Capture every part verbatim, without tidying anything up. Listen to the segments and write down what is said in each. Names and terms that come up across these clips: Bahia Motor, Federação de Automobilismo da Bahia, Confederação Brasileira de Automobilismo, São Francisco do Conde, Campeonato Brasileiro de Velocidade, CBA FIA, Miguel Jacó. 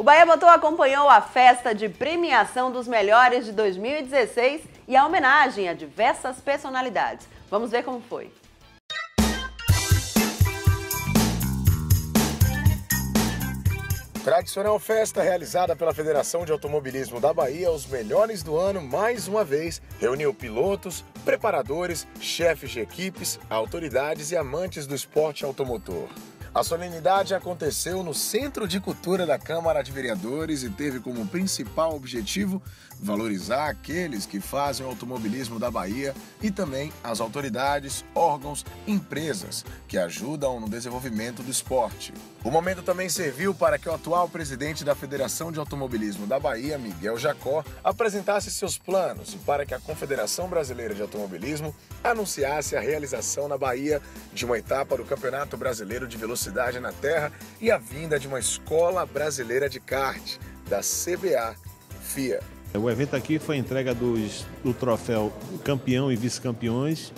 O Bahia Motor acompanhou a festa de premiação dos melhores de dois mil e dezesseis e a homenagem a diversas personalidades. Vamos ver como foi. Tradicional festa realizada pela Federação de Automobilismo da Bahia, os melhores do ano, mais uma vez, reuniu pilotos, preparadores, chefes de equipes, autoridades e amantes do esporte automotor. A solenidade aconteceu no Centro de Cultura da Câmara de Vereadores e teve como principal objetivo valorizar aqueles que fazem o automobilismo da Bahia e também as autoridades, órgãos, empresas que ajudam no desenvolvimento do esporte. O momento também serviu para que o atual presidente da Federação de Automobilismo da Bahia, Miguel Jacó, apresentasse seus planos e para que a Confederação Brasileira de Automobilismo anunciasse a realização na Bahia de uma etapa do Campeonato Brasileiro de Velocidade na Terra e a vinda de uma escola brasileira de kart, da C B A F I A. O evento aqui foi a entrega dos, do troféu campeão e vice-campeões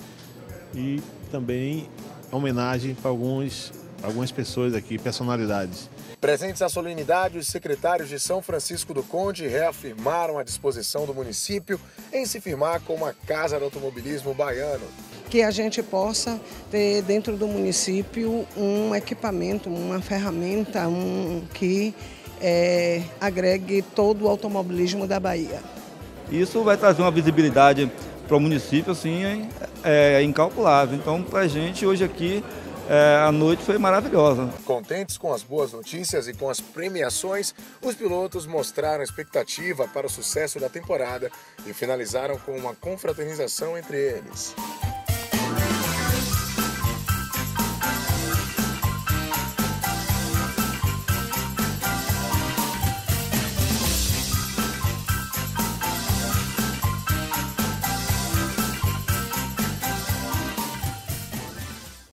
e também homenagem para alguns algumas pessoas aqui, personalidades. Presentes à solenidade, os secretários de São Francisco do Conde reafirmaram a disposição do município em se firmar como a Casa do Automobilismo Baiano. Que a gente possa ter dentro do município um equipamento, uma ferramenta um, que é, agregue todo o automobilismo da Bahia. Isso vai trazer uma visibilidade para o município assim, é, é incalculável. Então, para a gente hoje aqui, É, a noite foi maravilhosa. Contentes com as boas notícias e com as premiações, os pilotos mostraram expectativa para o sucesso da temporada e finalizaram com uma confraternização entre eles.